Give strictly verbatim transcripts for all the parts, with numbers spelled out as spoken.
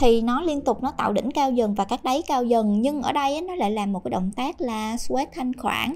thì nó liên tục nó tạo đỉnh cao dần và các đáy cao dần, nhưng ở đây ấy, nó lại làm một cái động tác là squat thanh khoản.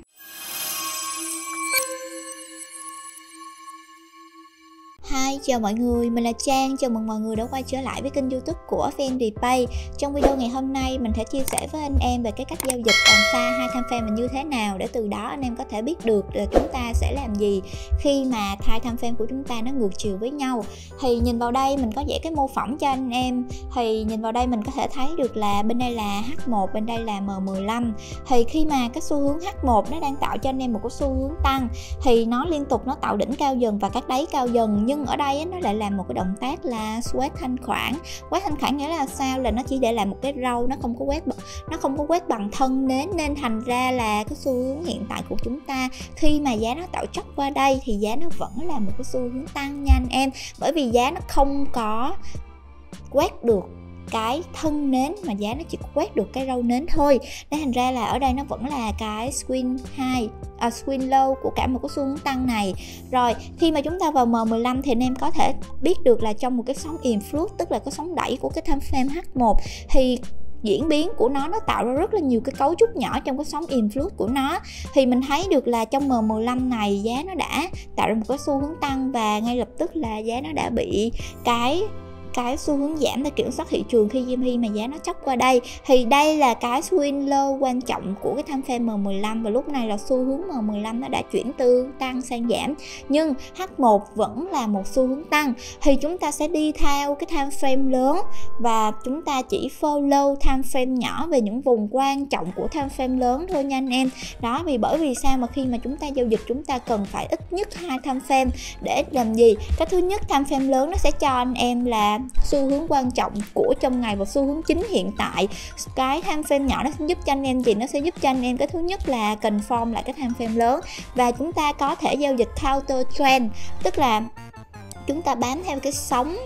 Hi, chào mọi người, mình là Trang. Chào mừng mọi người đã quay trở lại với kênh YouTube của Fendipay. Trong video ngày hôm nay mình sẽ chia sẻ với anh em về cái cách giao dịch còn pha hai tham phe mình như thế nào, để từ đó anh em có thể biết được là chúng ta sẽ làm gì khi mà hai tham phe của chúng ta nó ngược chiều với nhau. Thì nhìn vào đây mình có vẽ cái mô phỏng cho anh em. Thì nhìn vào đây mình có thể thấy được là bên đây là H một, bên đây là M mười lăm. Thì khi mà cái xu hướng H một nó đang tạo cho anh em một cái xu hướng tăng, thì nó liên tục nó tạo đỉnh cao dần và các đáy cao dần, nhưng ở đây ấy, nó lại làm một cái động tác là quét thanh khoản. Quét thanh khoản nghĩa là sao? Là nó chỉ để làm một cái râu, nó không có quét nó không có quét bằng thân nến, nên thành ra là cái xu hướng hiện tại của chúng ta khi mà giá nó tạo chốc qua đây thì giá nó vẫn là một cái xu hướng tăng nha anh em, bởi vì giá nó không có quét được cái thân nến mà giá nó chỉ quét được cái râu nến thôi. Nên thành ra là ở đây nó vẫn là cái swing high, à, swing low của cả một cái xu hướng tăng này. Rồi khi mà chúng ta vào M mười lăm thì anh em có thể biết được là trong một cái sóng influx, tức là cái sóng đẩy của cái time frame H một, thì diễn biến của nó nó tạo ra rất là nhiều cái cấu trúc nhỏ trong cái sóng influx của nó. Thì mình thấy được là trong M mười lăm này giá nó đã tạo ra một cái xu hướng tăng và ngay lập tức là giá nó đã bị cái cái xu hướng giảm để kiểm soát thị trường khi mà giá nó chốc qua đây. Thì đây là cái swing low quan trọng của cái time frame M mười lăm, và lúc này là xu hướng M mười lăm nó đã chuyển từ tăng sang giảm, nhưng H một vẫn là một xu hướng tăng. Thì chúng ta sẽ đi theo cái time frame lớn và chúng ta chỉ follow time frame nhỏ về những vùng quan trọng của time frame lớn thôi nha anh em. Đó, vì bởi vì sao mà khi mà chúng ta giao dịch chúng ta cần phải ít nhất hai time frame để làm gì? Cái thứ nhất, time frame lớn nó sẽ cho anh em là xu hướng quan trọng của trong ngày và xu hướng chính hiện tại. Cái time frame nhỏ nó sẽ giúp cho anh em gì? Nó sẽ giúp cho anh em cái thứ nhất là confirm lại cái time frame lớn, và chúng ta có thể giao dịch counter trend, tức là chúng ta bám theo cái sóng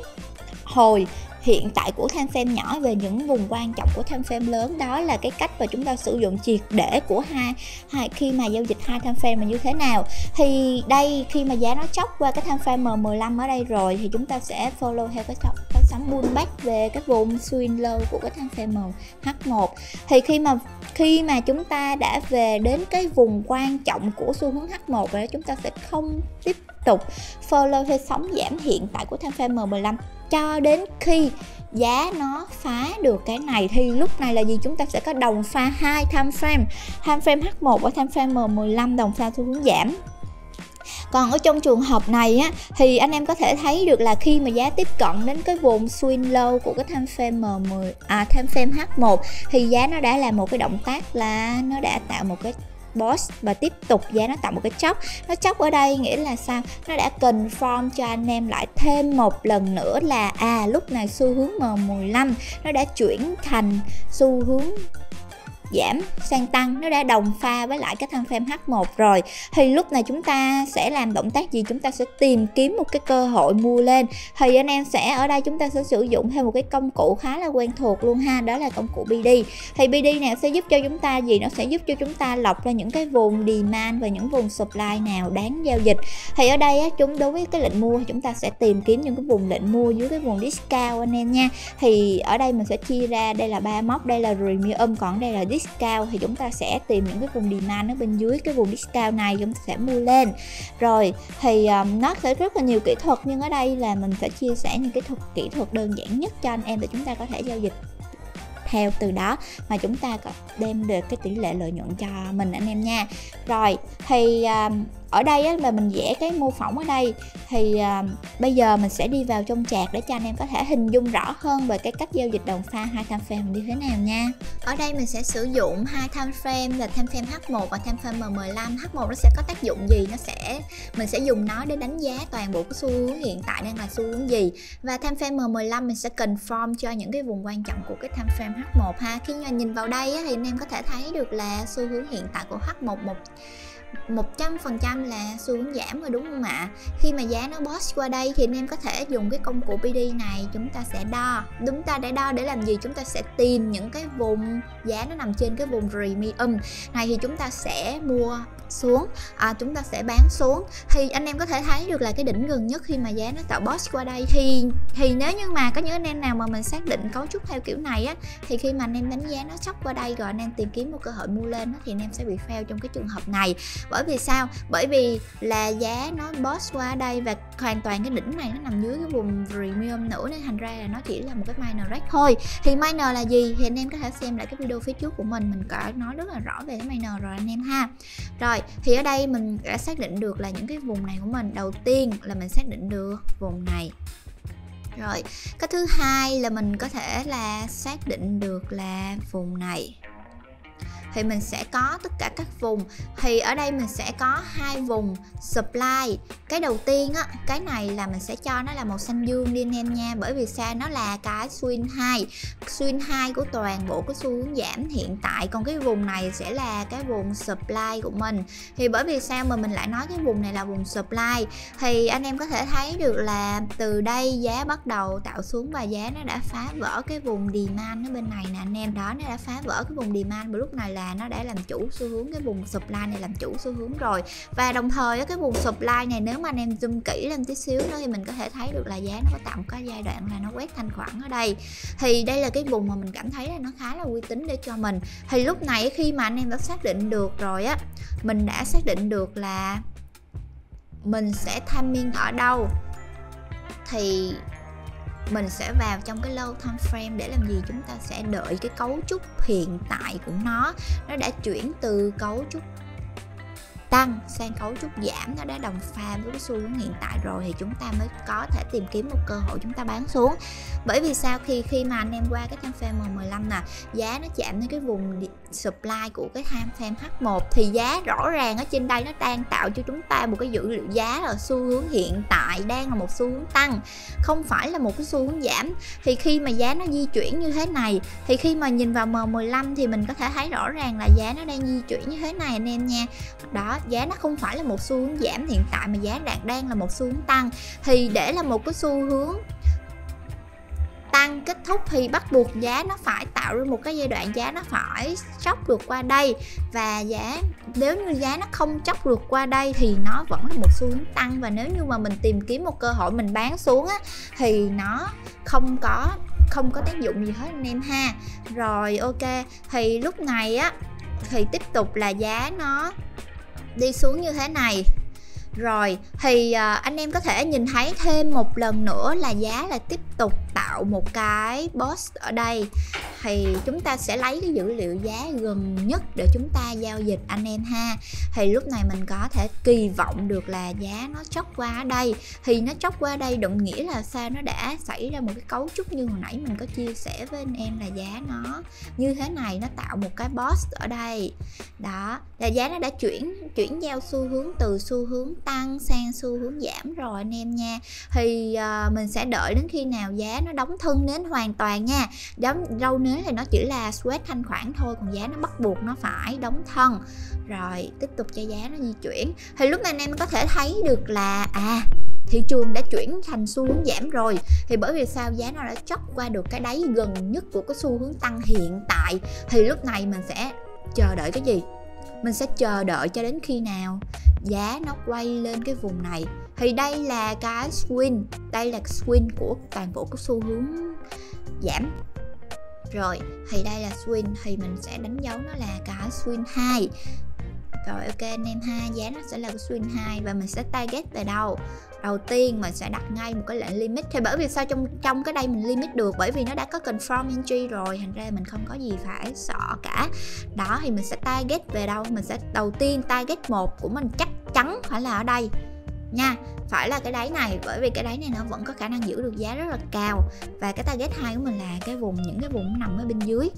hồi hiện tại của time frame nhỏ về những vùng quan trọng của time frame lớn. Đó là cái cách mà chúng ta sử dụng triệt để của hai, hai khi mà giao dịch hai time frame mà như thế nào. Thì đây khi mà giá nó chốc qua cái time frame M mười lăm ở đây rồi thì chúng ta sẽ follow theo cái cái sóng pullback về cái vùng swing low của cái time frame H một. Thì khi mà khi mà chúng ta đã về đến cái vùng quan trọng của xu hướng H một rồi, chúng ta sẽ không tiếp tục follow theo sóng giảm hiện tại của time frame M mười lăm cho đến khi giá nó phá được cái này. Thì lúc này là gì? Chúng ta sẽ có đồng pha hai time frame, time frame H một và time frame M mười lăm đồng pha xu hướng giảm. Còn ở trong trường hợp này á, thì anh em có thể thấy được là khi mà giá tiếp cận đến cái vùng swing low của cái time frame M mười, à, time frame H một, thì giá nó đã làm một cái động tác là nó đã tạo một cái boss và tiếp tục giá nó tạo một cái chốc. Nó chốc ở đây nghĩa là sao? Nó đã confirm cho anh em lại thêm một lần nữa là à, lúc này xu hướng M mười lăm nó đã chuyển thành xu hướng giảm sang tăng, nó đã đồng pha với lại cái time frame H một rồi. Thì lúc này chúng ta sẽ làm động tác gì? Chúng ta sẽ tìm kiếm một cái cơ hội mua lên. Thì anh em sẽ ở đây chúng ta sẽ sử dụng thêm một cái công cụ khá là quen thuộc luôn ha, đó là công cụ bê đê. Thì bê đê này sẽ giúp cho chúng ta gì? Nó sẽ giúp cho chúng ta lọc ra những cái vùng demand và những vùng supply nào đáng giao dịch. Thì ở đây á, chúng đối với cái lệnh mua chúng ta sẽ tìm kiếm những cái vùng lệnh mua dưới cái vùng discount anh em nha. Thì ở đây mình sẽ chia ra, đây là ba mốc, đây là premium, còn đây là discount. Thì chúng ta sẽ tìm những cái vùng demand ở bên dưới cái vùng discount này, chúng ta sẽ mua lên. Rồi thì um, nó sẽ rất là nhiều kỹ thuật, nhưng ở đây là mình sẽ chia sẻ những cái thuật kỹ thuật đơn giản nhất cho anh em để chúng ta có thể giao dịch theo, từ đó mà chúng ta đem được cái tỷ lệ lợi nhuận cho mình anh em nha. Rồi thì um, ở đây á, mà mình vẽ cái mô phỏng ở đây thì uh, bây giờ mình sẽ đi vào trong chart để cho anh em có thể hình dung rõ hơn về cái cách giao dịch đồng pha hai time frame như thế nào nha. Ở đây mình sẽ sử dụng hai time frame là time frame H một và time frame M mười lăm. H một nó sẽ có tác dụng gì? Nó sẽ mình sẽ dùng nó để đánh giá toàn bộ cái xu hướng hiện tại đang là xu hướng gì, và time frame M mười lăm mình sẽ confirm cho những cái vùng quan trọng của cái time frame H một ha. Khi nhìn vào đây á, thì anh em có thể thấy được là xu hướng hiện tại của H một một một trăm phần trăm là xu hướng giảm rồi đúng không ạ? Khi mà giá nó bounce qua đây thì anh em có thể dùng cái công cụ pê đê này, chúng ta sẽ đo. Chúng ta để đo để làm gì? Chúng ta sẽ tìm những cái vùng giá nó nằm trên cái vùng premium này thì chúng ta sẽ mua xuống, à, chúng ta sẽ bán xuống. Thì anh em có thể thấy được là cái đỉnh gần nhất khi mà giá nó tạo bounce qua đây thì thì nếu như mà có những anh em nào mà mình xác định cấu trúc theo kiểu này á, thì khi mà anh em đánh giá nó sốc qua đây rồi anh em tìm kiếm một cơ hội mua lên á, thì anh em sẽ bị fail trong cái trường hợp này. Bởi vì sao? Bởi vì là giá nó bounce qua đây và hoàn toàn cái đỉnh này nó nằm dưới cái vùng premium nữa, nên thành ra là nó chỉ là một cái minor rate thôi. Thì minor là gì? Thì anh em có thể xem lại cái video phía trước của mình, mình có nói rất là rõ về cái minor rồi anh em ha. Rồi thì ở đây mình đã xác định được là những cái vùng này của mình. Đầu tiên là mình xác định được vùng này. Rồi, cái thứ hai là mình có thể là xác định được là vùng này. Thì mình sẽ có tất cả các vùng. Thì ở đây mình sẽ có hai vùng supply. Cái đầu tiên á, cái này là mình sẽ cho nó là màu xanh dương đi anh em nha. Bởi vì sao? Nó là cái swing hai, swing hai của toàn bộ cái xu hướng giảm hiện tại. Còn cái vùng này sẽ là cái vùng supply của mình. Thì bởi vì sao mà mình lại nói cái vùng này là vùng supply? Thì anh em có thể thấy được là từ đây giá bắt đầu tạo xuống và giá nó đã phá vỡ cái vùng demand ở bên này nè anh em. Đó, nó đã phá vỡ cái vùng demand lúc này là nó đã làm chủ xu hướng, cái vùng supply này làm chủ xu hướng rồi. Và đồng thời cái vùng supply này nếu mà anh em zoom kỹ lên tí xíu nữa thì mình có thể thấy được là giá nó có tạm có giai đoạn là nó quét thanh khoản ở đây. Thì đây là cái vùng mà mình cảm thấy là nó khá là uy tín để cho mình. Thì lúc này khi mà anh em đã xác định được rồi á, mình đã xác định được là mình sẽ timing ở đâu thì mình sẽ vào trong cái low time frame để làm gì? Chúng ta sẽ đợi cái cấu trúc hiện tại của nó, nó đã chuyển từ cấu trúc tăng sang cấu trúc giảm, nó đã đồng pha với cái xu hướng hiện tại rồi thì chúng ta mới có thể tìm kiếm một cơ hội chúng ta bán xuống. Bởi vì sao? Khi khi mà anh em qua cái time frame M mười lăm nè, giá nó chạm đến cái vùng supply của cái time frame H một thì giá rõ ràng ở trên đây nó đang tạo cho chúng ta một cái dữ liệu giá là xu hướng hiện tại đang là một xu hướng tăng, không phải là một cái xu hướng giảm. Thì khi mà giá nó di chuyển như thế này thì khi mà nhìn vào M mười lăm thì mình có thể thấy rõ ràng là giá nó đang di chuyển như thế này anh em nha. Đó, giá nó không phải là một xu hướng giảm hiện tại mà giá đang đang là một xu hướng tăng. Thì để là một cái xu hướng tăng kết thúc thì bắt buộc giá nó phải tạo ra một cái giai đoạn giá nó phải chốc được qua đây, và giá nếu như giá nó không chốc được qua đây thì nó vẫn là một xu hướng tăng. Và nếu như mà mình tìm kiếm một cơ hội mình bán xuống á, thì nó không có không có tác dụng gì hết anh em ha. Rồi ok, thì lúc này á thì tiếp tục là giá nó đi xuống như thế này. Rồi thì uh, anh em có thể nhìn thấy thêm một lần nữa là giá là tiếp tục tạo một cái bounce ở đây. Thì chúng ta sẽ lấy cái dữ liệu giá gần nhất để chúng ta giao dịch anh em ha. Thì lúc này mình có thể kỳ vọng được là giá nó chốc qua đây. Thì nó chốc qua đây đồng nghĩa là sao? Nó đã xảy ra một cái cấu trúc như hồi nãy mình có chia sẻ với anh em là giá nó như thế này, nó tạo một cái bounce ở đây. Đó, là giá nó đã chuyển chuyển giao xu hướng từ xu hướng tăng sang xu hướng giảm rồi anh em nha. Thì uh, mình sẽ đợi đến khi nào giá nó đóng thân nến hoàn toàn nha. Đóng đâu nến thì nó chỉ là sweat thanh khoản thôi, còn giá nó bắt buộc nó phải đóng thân. Rồi tiếp tục cho giá nó di chuyển. Thì lúc này anh em có thể thấy được là à, thị trường đã chuyển thành xu hướng giảm rồi. Thì bởi vì sao? Giá nó đã chót qua được cái đáy gần nhất của cái xu hướng tăng hiện tại. Thì lúc này mình sẽ chờ đợi cái gì? Mình sẽ chờ đợi cho đến khi nào giá nó quay lên cái vùng này. Thì đây là cái swing, đây là swing của toàn bộ cái xu hướng giảm. Rồi, thì đây là swing, thì mình sẽ đánh dấu nó là cái swing hai. Rồi ok anh em ha, giá nó sẽ là cái swing hai và mình sẽ target về đâu? Đầu tiên mình sẽ đặt ngay một cái lệnh limit. Thì bởi vì sao trong trong cái đây mình limit được? Bởi vì nó đã có confirm entry rồi, thành ra mình không có gì phải sợ cả. Đó, thì mình sẽ target về đâu? Mình sẽ đầu tiên target một của mình chắc chắn phải là ở đây nha, phải là cái đáy này, bởi vì cái đáy này nó vẫn có khả năng giữ được giá rất là cao. Và cái target hai của mình là cái vùng những cái vùng nằm ở bên dưới.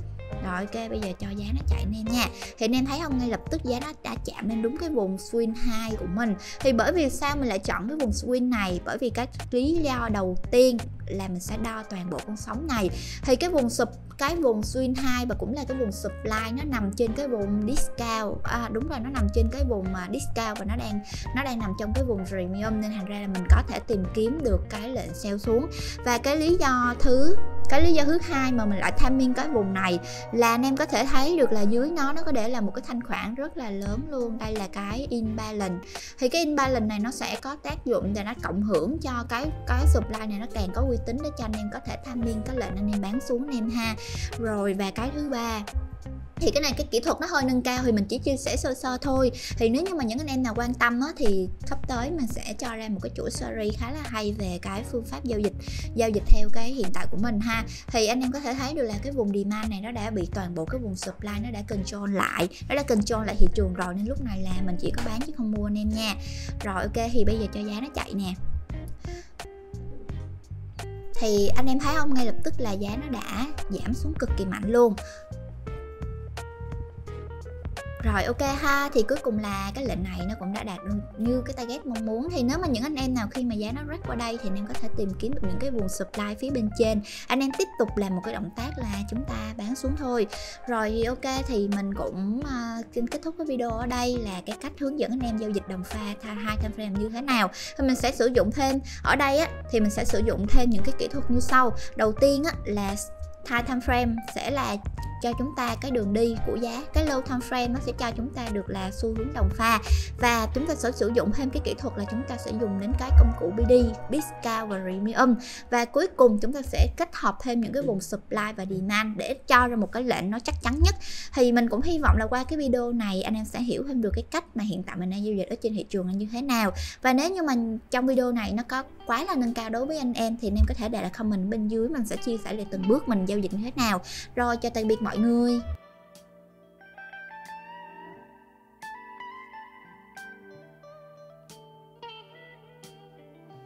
Rồi ok, bây giờ cho giá nó chạy lên nha. Thì anh em thấy không, ngay lập tức giá nó đã chạm lên đúng cái vùng swing hai của mình. Thì bởi vì sao mình lại chọn cái vùng swing này? Bởi vì cái lý do đầu tiên là mình sẽ đo toàn bộ con sóng này. Thì cái vùng sụp, cái vùng swing hai và cũng là cái vùng supply nó nằm trên cái vùng discount. À, đúng rồi, nó nằm trên cái vùng discount và nó đang nó đang nằm trong cái vùng premium, nên thành ra là mình có thể tìm kiếm được cái lệnh sell xuống. Và cái lý do thứ cái lý do thứ hai mà mình lại timing cái vùng này là anh em có thể thấy được là dưới nó nó có để là một cái thanh khoản rất là lớn luôn. Đây là cái imbalance. Thì cái imbalance này nó sẽ có tác dụng để nó cộng hưởng cho cái cái supply này nó càng có uy tín để cho anh em có thể timing cái lệnh anh em bán xuống anh em ha. Rồi và cái thứ ba, thì cái này cái kỹ thuật nó hơi nâng cao thì mình chỉ chia sẻ sơ sơ thôi. Thì nếu như mà những anh em nào quan tâm á, thì sắp tới mình sẽ cho ra một cái chuỗi series khá là hay về cái phương pháp giao dịch giao dịch theo cái hiện tại của mình ha. Thì anh em có thể thấy được là cái vùng demand này nó đã bị toàn bộ cái vùng supply nó đã control lại nó đã control lại thị trường rồi, nên lúc này là mình chỉ có bán chứ không mua anh em nha. Rồi ok, thì bây giờ cho giá nó chạy nè. Thì anh em thấy không, ngay lập tức là giá nó đã giảm xuống cực kỳ mạnh luôn. Rồi ok ha, thì cuối cùng là cái lệnh này nó cũng đã đạt được như cái target mong muốn. Thì nếu mà những anh em nào khi mà giá nó rớt qua đây thì anh em có thể tìm kiếm được những cái vùng supply phía bên trên, anh em tiếp tục làm một cái động tác là chúng ta bán xuống thôi. Rồi thì ok, thì mình cũng uh, kết thúc cái video ở đây là cái cách hướng dẫn anh em giao dịch đồng pha hai time frame như thế nào. Thì mình sẽ sử dụng thêm ở đây á, thì mình sẽ sử dụng thêm những cái kỹ thuật như sau. Đầu tiên á, là high time frame sẽ là cho chúng ta cái đường đi của giá, cái low time frame nó sẽ cho chúng ta được là xu hướng đồng pha. Và chúng ta sẽ sử dụng thêm cái kỹ thuật là chúng ta sẽ dùng đến cái công cụ bê đê, discount và premium. Và cuối cùng chúng ta sẽ kết hợp thêm những cái vùng supply và demand để cho ra một cái lệnh nó chắc chắn nhất. Thì mình cũng hy vọng là qua cái video này anh em sẽ hiểu thêm được cái cách mà hiện tại mình đang giao dịch ở trên thị trường là như thế nào. Và nếu như mình trong video này nó có quá là nâng cao đối với anh em thì anh em có thể để lại comment bên dưới, mình sẽ chia sẻ lại từng bước mình giao dịch như thế nào. Rồi, chào tạm biệt mọi người.